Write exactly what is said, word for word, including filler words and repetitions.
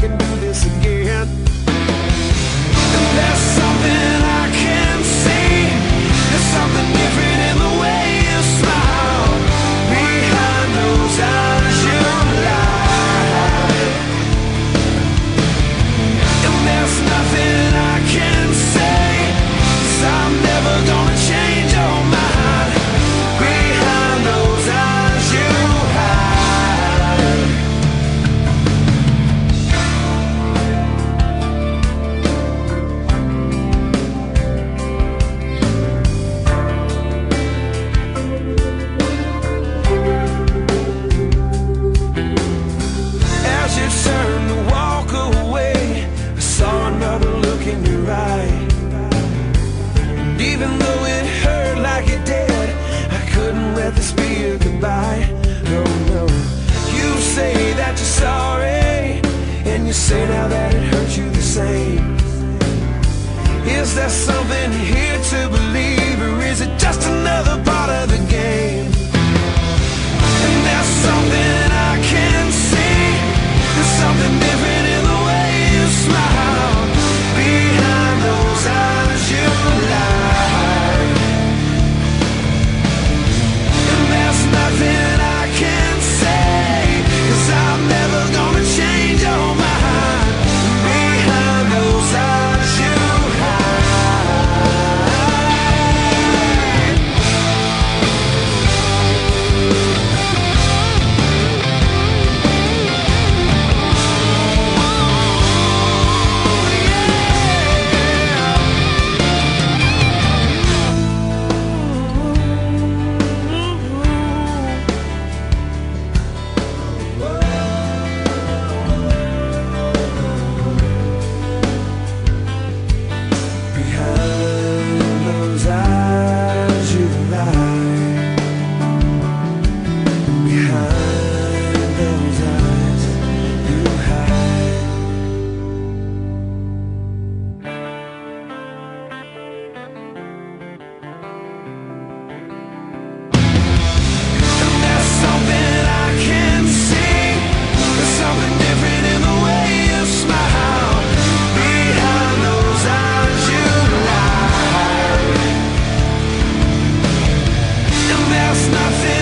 can do this again. And there's something I can see. There's something different in the way you smile. Behind those eyes you lie. And there's nothing I can say, 'cause I'm never gonna change your mind. Behind those eyes you hide. As you turned to walk away, I saw another look in your eye. And even though it hurt like it did, I couldn't let this be a goodbye. No, no. You say that you're sorry, and you say now that it hurt you the same. Is there something here to believe, or is it just another part of the game? And there's something I can see. There's something different in the way you smile. Behind those eyes you lie. And there's nothing I can say, 'cause I'm never gonna change your mind. Behind those eyes you hide. Behind those eyes you lie. Behind those eyes you hide. And there's something I can see. There's something different in the way you smile. Behind those eyes you lie. And there's nothing